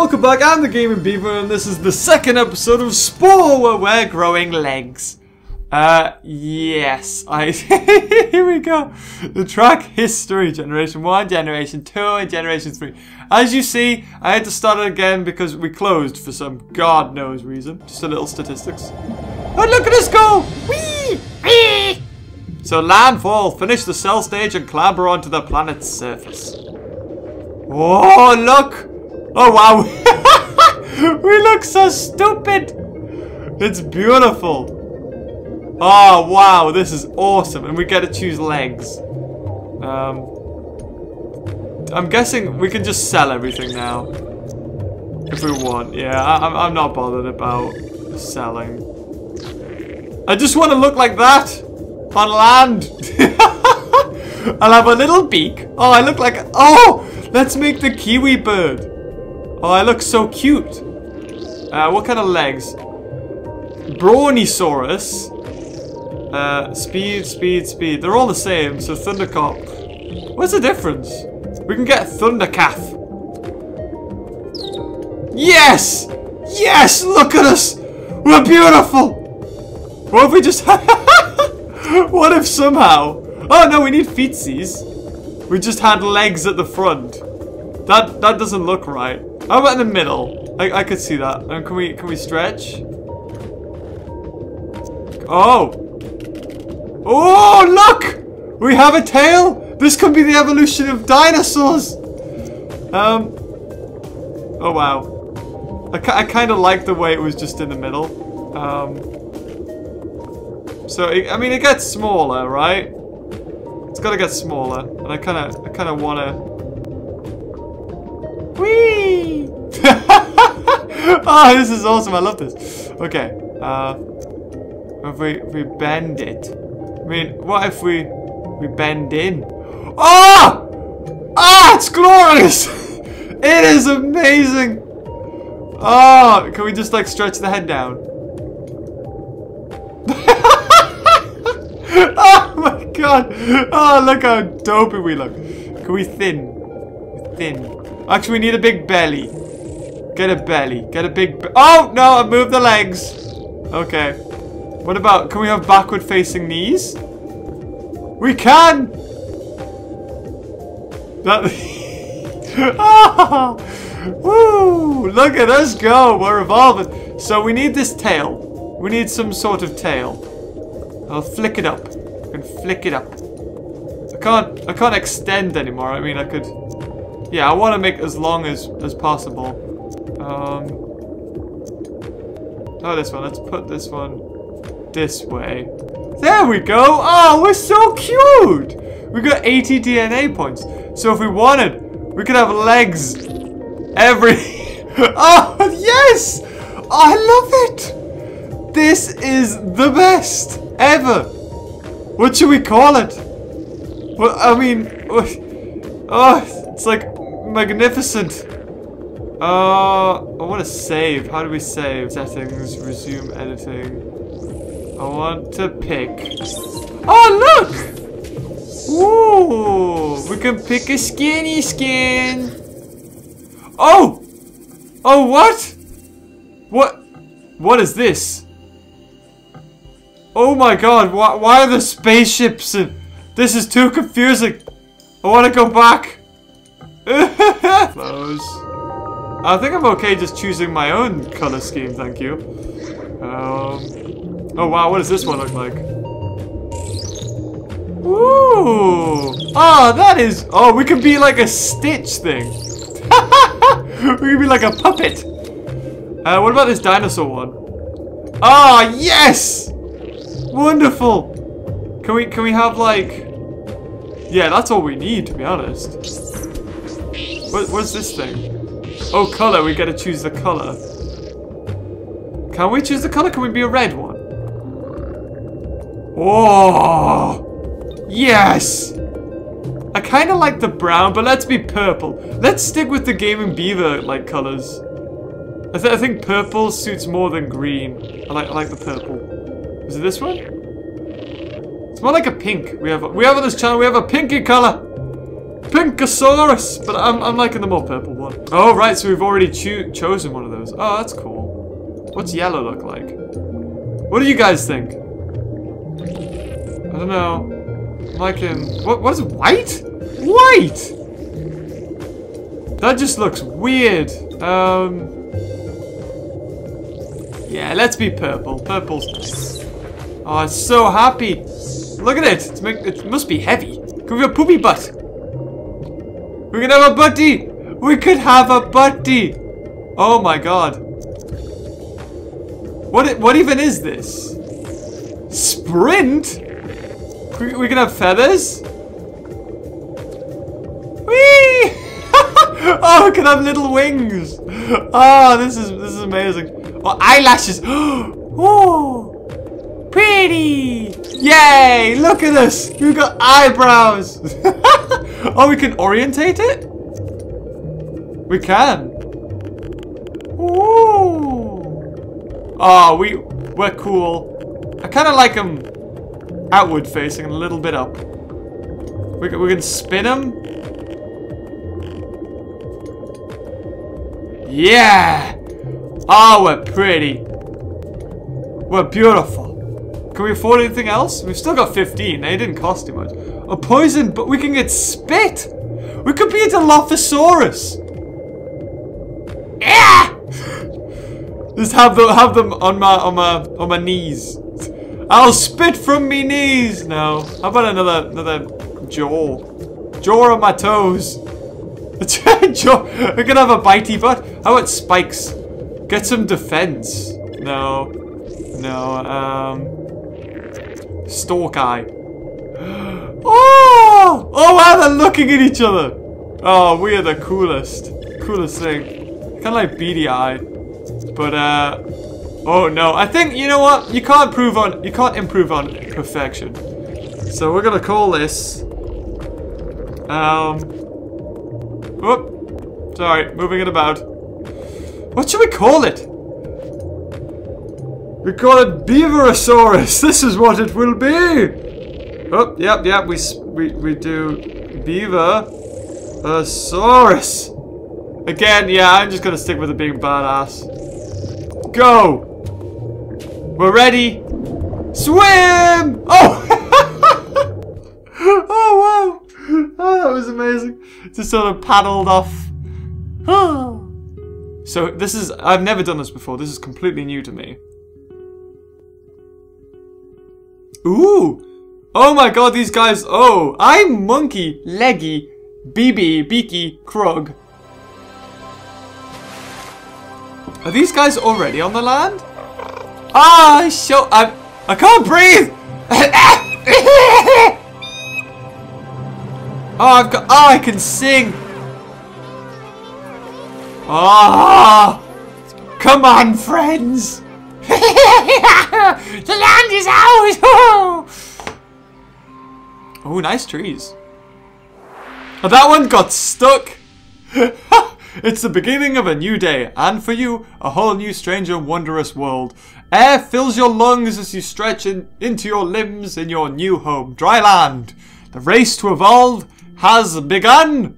welcome back, I'm the Gaming Beaver, and this is the second episode of Spore, where we're growing legs. Here we go. The track history, Generation 1, Generation 2, and Generation 3. As you see, I had to start it again because we closed for some god knows reason. Just a little statistics. Oh, look at us go! Whee! Whee! So landfall, finish the cell stage and clamber onto the planet's surface. Oh, look! Oh, wow. We look so stupid. It's beautiful. Oh, wow. This is awesome. And we get to choose legs. I'm guessing we can just sell everything now. If we want. Yeah, I'm not bothered about selling. I just want to look like that. On land. I'll have a little beak. Oh, I look like... Oh, let's make the kiwi bird. Oh, I look so cute. What kind of legs? Brawnisaurus. Speed. They're all the same, so Thundercop. What's the difference? We can get Thundercalf. Yes! Yes! Look at us! We're beautiful! What if we just... What if somehow... Oh, no, we need feetsies. We just had legs at the front. That doesn't look right. How about in the middle? I could see that. Can we stretch? Oh! Oh, look! We have a tail! This could be the evolution of dinosaurs! Oh, wow. I kind of like the way it was just in the middle. So, I mean, it gets smaller, right? It's gotta get smaller. And I kind of wanna... Whee! Oh, this is awesome. I love this. Okay. If we bend it. I mean, what if we bend in? Oh! Ah, it's glorious! It is amazing! Oh, can we just, like, stretch the head down? Oh, my God! Oh, look how dopey we look. Can we thin? Actually, we need a big belly. Get a belly. Get a big... Oh, no, I moved the legs. Okay. What about... Can we have backward-facing knees? We can! That... Oh! Woo! Look at us go. We're evolving. So we need this tail. We need some sort of tail. I'll flick it up. I can flick it up. I can't extend anymore. I mean, I could... Yeah, I want to make as long as possible. Oh, this one. Let's put this one this way. There we go. Oh, we're so cute. We got 80 DNA points. So if we wanted, we could have legs every... Oh, yes. I love it. This is the best ever. What should we call it? Well, I mean... Oh, it's like... Magnificent. I want to save. How do we save? Settings, resume editing. I want to pick. Oh, look! Ooh, we can pick a skinny skin. Oh! Oh, what? What? What is this? Oh my God, why are the spaceships in? This is too confusing. I want to go back. Close. I think I'm okay just choosing my own color scheme, thank you. Oh wow, what does this one look like? Ooh! Ah, oh, that is... Oh, we can be like a Stitch thing. We can be like a puppet. What about this dinosaur one? Ah, oh, yes! Wonderful! Can we have like... Yeah, that's all we need, to be honest. What's this thing? Oh, color. We gotta choose the color. Can we choose the color? Can we be a red one? Oh, yes! I kind of like the brown, but let's be purple. Let's stick with the Gaming Beaver like colors. I think purple suits more than green. I like the purple. Is it this one? It's more like a pink. We have on this channel. We have a pinky color. Pinkasaurus! But I'm liking the more purple one. Oh, right, so we've already chosen one of those. Oh, that's cool. What's yellow look like? What do you guys think? I don't know. I'm liking... What is white? White! That just looks weird. Yeah, let's be purple. Purple's nice. Oh, I'm so happy. Look at it. It must be heavy. Could we have a poopy butt? We could have a butty. We could have a butty. Oh my god. What even is this? Sprint? We can have feathers? Whee! Oh, we can have little wings. Oh, this is amazing. Oh, eyelashes! Oh, pretty! Yay! Look at us! We've got eyebrows! Oh, we can orientate it? We can. Ooh! Oh, we're cool. I kind of like them outward facing and a little bit up. We can spin them. Yeah! Oh, we're pretty. We're beautiful. Can we afford anything else? We've still got 15. They didn't cost too much. A poison, but we can get spit. We could be a Dilophosaurus. Yeah! Just have them on my knees. I'll spit from me knees. No. How about another jaw? Jaw on my toes. Jaw. We can have a bitey butt. How about spikes? Get some defense. No. No. Stalk eye. Oh! Oh wow, they're looking at each other. Oh, we are the coolest. Coolest thing. Kind of like beady eye. But, oh no. I think, you know what? You can't improve on perfection. So we're gonna call this... Whoop. Sorry, moving it about. What should we call it? We call it Beaverosaurus. This is what it will be. Oh, yep. We do Beaverosaurus. Again, yeah. I'm just gonna stick with it being badass. Go. We're ready. Swim. Oh. Oh wow. Oh, that was amazing. Just sort of paddled off. Oh. So this is, I've never done this before, this is completely new to me. Ooh! Oh my god, these guys, oh! I'm Monkey, Leggy, BB, Beaky, Krog. Are these guys already on the land? Ah, I can't breathe! Oh, I can sing! Ah! Oh, come on, friends! The land is ours! Oh, nice trees. Oh, that one got stuck! It's the beginning of a new day, and for you, a whole new strange and wondrous world. Air fills your lungs as you stretch into your limbs in your new home, dry land. The race to evolve has begun!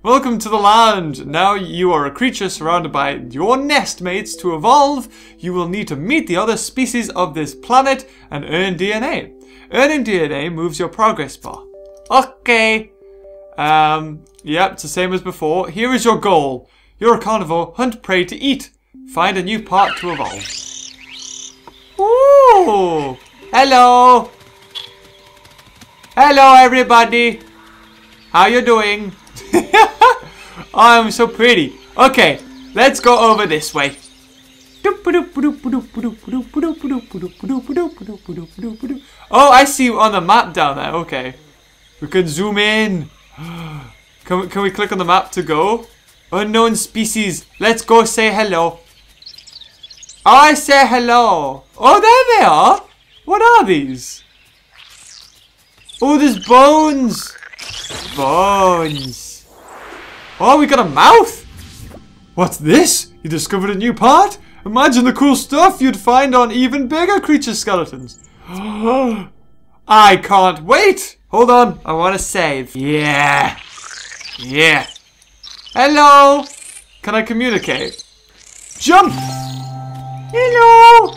Welcome to the land. Now you are a creature surrounded by your nest mates. To evolve, you will need to meet the other species of this planet and earn DNA. Earning DNA moves your progress bar. Okay. Yep, it's the same as before. Here is your goal. You're a carnivore. Hunt prey to eat. Find a new part to evolve. Ooh. Hello. Hello, everybody. How you doing? I'm so pretty. Okay, let's go over this way. Oh, I see you on the map down there. Okay, we can zoom in. Can we click on the map to go? Unknown species. Let's go say hello. I say hello. Oh, there they are. What are these? Oh, there's bones. Bones. Oh, we got a mouth! What's this? You discovered a new part? Imagine the cool stuff you'd find on even bigger creature skeletons. I can't wait! Hold on, I want to save. Yeah! Yeah. Hello. Can I communicate? Jump. Hello.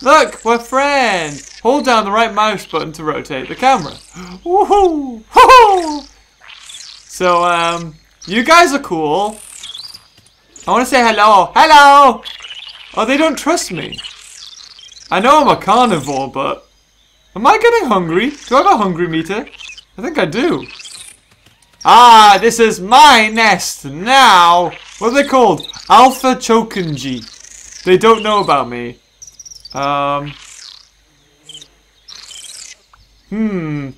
Look, we're friends. Hold down the right mouse button to rotate the camera. Woohoo! Woohoo! So, you guys are cool. I want to say hello. Hello! Oh, they don't trust me. I know I'm a carnivore, but... am I getting hungry? Do I have a hungry meter? I think I do. Ah, this is my nest now. What are they called? Alpha Chokunji. They don't know about me. You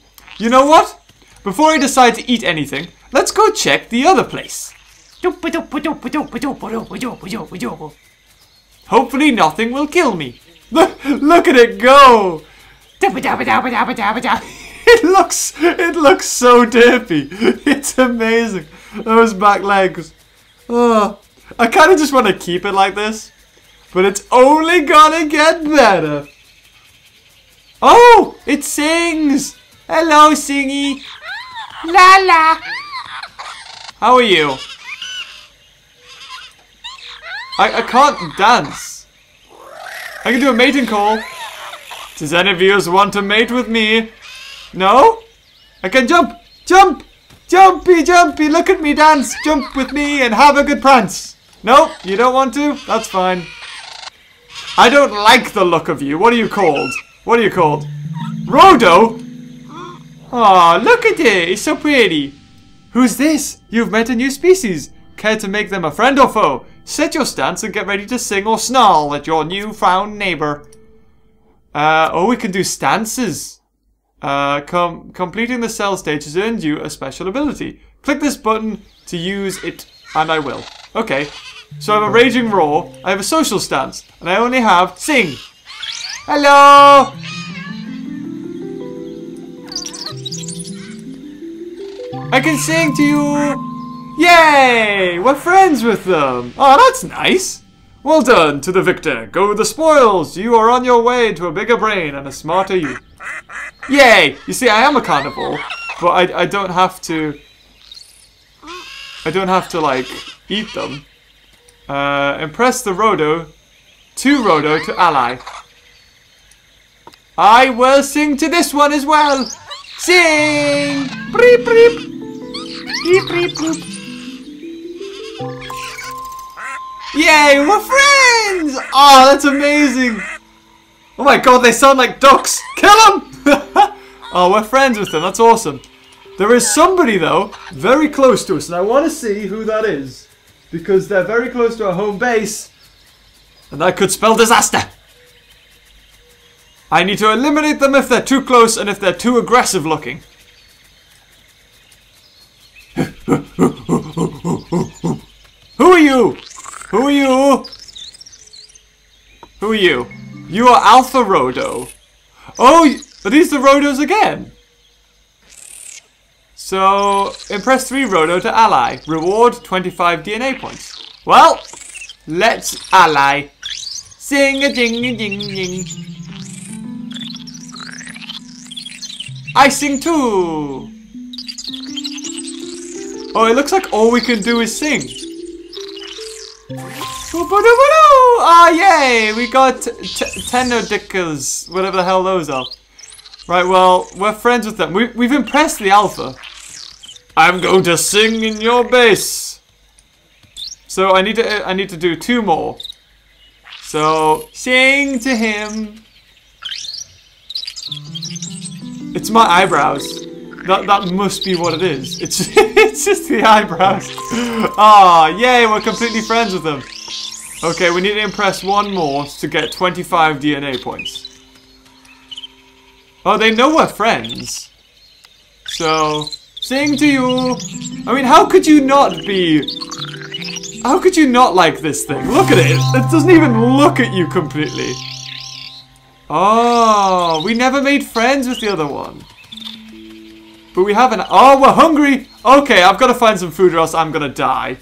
know what? Before I decide to eat anything, let's go check the other place. Hopefully nothing will kill me. Look at it go! It looks so derpy. It's amazing. Those back legs. Oh, I kind of just want to keep it like this. But it's only gonna get better. Oh, it sings. Hello, Singy. La la. How are you? I can't dance. I can do a mating call. Does any of you want to mate with me? No? I can jump! Jump! Jumpy, jumpy! Look at me dance! Jump with me and have a good prance! Nope, you don't want to? That's fine. I don't like the look of you. What are you called? What are you called? Rodo? Aw, look at it! It's so pretty! Who's this? You've met a new species. Care to make them a friend or foe? Set your stance and get ready to sing or snarl at your newfound neighbor. We can do stances. Completing the cell stage has earned you a special ability. Click this button to use it, and I will. Okay, so I have a raging roar, I have a social stance, and I only have sing. Hello! I can sing to you! Yay! We're friends with them! Oh, that's nice! Well done to the victor! Go with the spoils! You are on your way to a bigger brain and a smarter you. Yay! You see, I am a carnivore, but I don't have to... I don't have to, like, eat them. Impress the Rodo to ally. I will sing to this one as well! Sing! Breep, breep! Beep, beep, boop. Yay, we're friends! Oh, that's amazing! Oh my god, they sound like ducks! Kill them! Oh, we're friends with them, that's awesome. There is somebody, though, very close to us, and I want to see who that is. Because they're very close to our home base, and that could spell disaster. I need to eliminate them if they're too close and if they're too aggressive looking. Who are you? Who are you? Who are you? You are Alpha Rodo. Oh, are these the Rodos again? So, impress 3 Rodo to ally. Reward 25 DNA points. Well, let's ally. Sing a ding a ding ding. I sing too. Oh, it looks like all we can do is sing. Ah, yay! We got tenodicas, whatever the hell those are. Right, well, we're friends with them. We've impressed the alpha. I'm going to sing in your bass. So I need to do 2 more. So sing to him. It's my eyebrows. That must be what it is. It's just the eyebrows. Ah, oh, yay, we're completely friends with them. Okay, we need to impress 1 more to get 25 DNA points. Oh, they know we're friends. So, sing to you. I mean, how could you not be... how could you not like this thing? Look at it. It doesn't even look at you completely. Oh, we never made friends with the other one. But we haven't. Oh, we're hungry. Okay, I've got to find some food or else I'm going to die.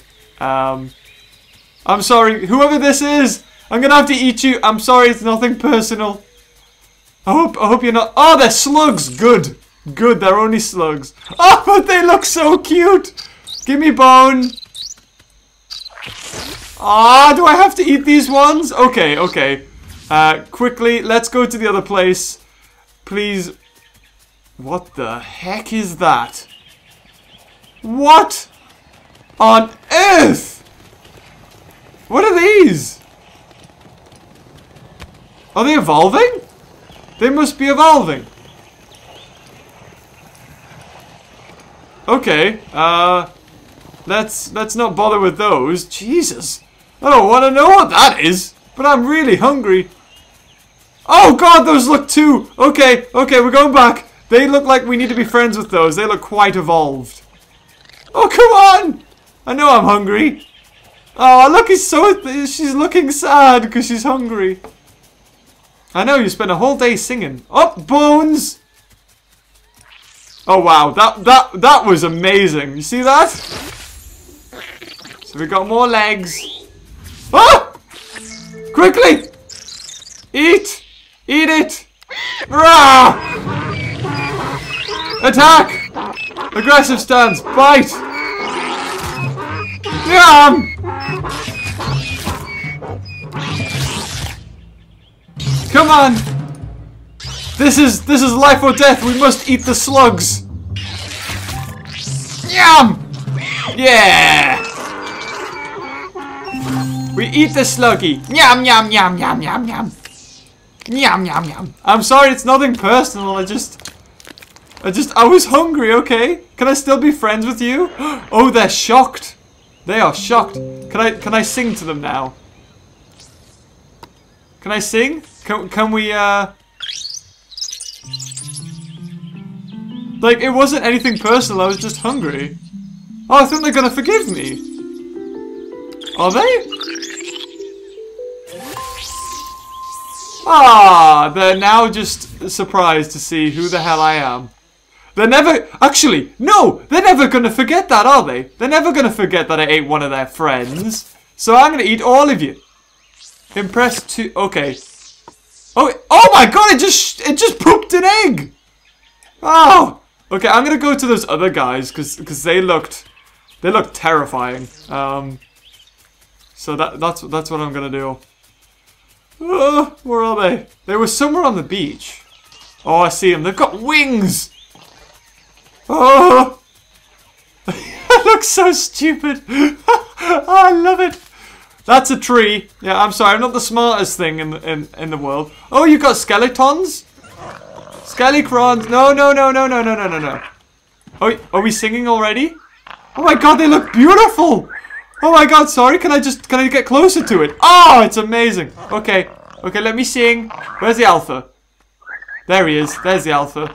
I'm sorry. Whoever this is, I'm going to have to eat you. I'm sorry. It's nothing personal. I hope you're not. Oh, they're slugs. Good. Good, they're only slugs. Oh, but they look so cute! Give me bone! Ah, do I have to eat these ones? Okay, okay. Quickly, let's go to the other place. Please. What the heck is that? What on earth? What are these? Are they evolving? They must be evolving. Okay, let's not bother with those. Jesus. I don't want to know what that is, but I'm really hungry. Oh god, those look too. Okay, okay, we're going back. They look like we need to be friends with those. They look quite evolved. Oh, come on. I know I'm hungry. Oh, look, she's looking sad because she's hungry. I know, you spent a whole day singing. Oh, bones. Oh, wow. That was amazing. You see that? So we got more legs. Ah! Quickly! Eat! Eat it! Rah! Attack! Aggressive stance. Bite! Yum! Come on! This is life or death. We must eat the slugs. Yum! Yeah! We eat the sluggy. Yum, yum, yum, yum, yum, yum. Yum, yum, yum. I'm sorry, it's nothing personal. I was hungry, okay? Can I still be friends with you? Oh, they're shocked. They are shocked. Can I sing to them now? Can I sing? Can we, like, it wasn't anything personal, I was just hungry. Oh, I think they're gonna forgive me. Are they? Ah, they're now just surprised to see who the hell I am. They're never, actually, no, they're never gonna forget that, are they? They're never gonna forget that I ate one of their friends. So I'm gonna eat all of you. Impress two, okay. Oh my god, it just pooped an egg! Oh! Okay, I'm gonna go to those other guys, because they looked terrifying. So that's what I'm gonna do. Where are they? They were somewhere on the beach. Oh, I see them. They've got wings! Oh! I look so stupid. Oh, I love it. That's a tree. Yeah, I'm sorry. I'm not the smartest thing in the world. Oh, you got skeletons? Skelecrons. No, no, no, no, no, no, no, no, no. Oh, are we singing already? Oh my god, they look beautiful. Oh my god, sorry. Can I get closer to it? Oh, it's amazing. Okay. Okay, let me sing. Where's the alpha? There he is. There's the alpha.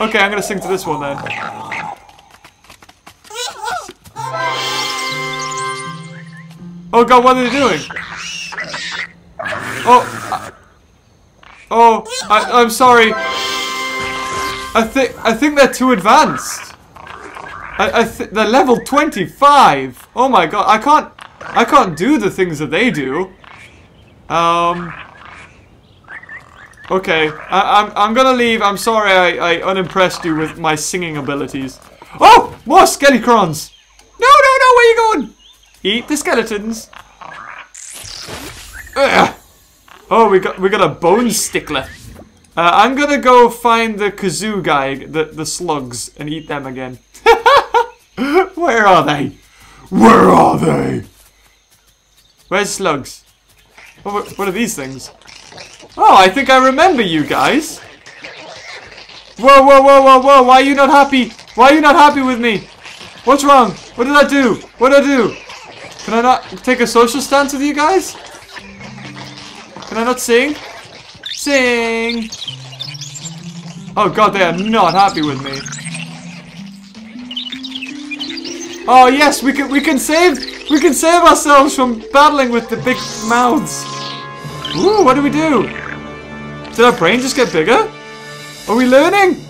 Okay, I'm going to sing to this one then. Oh god, what are they doing? Oh. I'm sorry. I think they're too advanced. They're level 25. Oh my god, I can't do the things that they do. Okay, I'm gonna leave. I'm sorry I unimpressed you with my singing abilities. Oh, more Skelecrons! No, no, no, where are you going? Eat the skeletons. Ugh. Oh, we got a bone stickler. I'm gonna go find the kazoo guy, the slugs, and eat them again. Where are they? Where are they? Where's slugs? Oh, what are these things? Oh, I think I remember you guys. Whoa, whoa, whoa, whoa, whoa! Why are you not happy? Why are you not happy with me? What's wrong? What did I do? What did I do? Can I not take a social stance with you guys? Can I not sing? Sing! Oh god, they are not happy with me. Oh yes, we can save ourselves from battling with the big mouths. Ooh, what do we do? Did our brain just get bigger? Are we learning?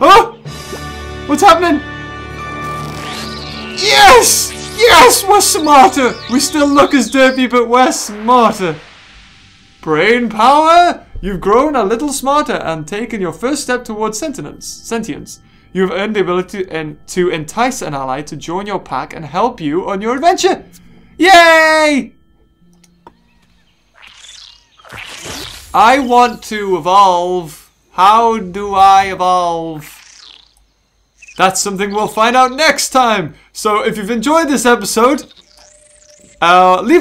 Oh! What's happening? Yes! Yes, we're smarter! We still look as derpy, but we're smarter. Brain power? You've grown a little smarter and taken your first step towards sentience. You've earned the ability to entice an ally to join your pack and help you on your adventure. Yay! I want to evolve. How do I evolve? That's something we'll find out next time. So if you've enjoyed this episode, leave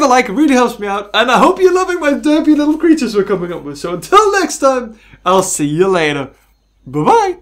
a like. It really helps me out. And I hope you're loving my derpy little creatures we're coming up with. So until next time, I'll see you later. Bye-bye.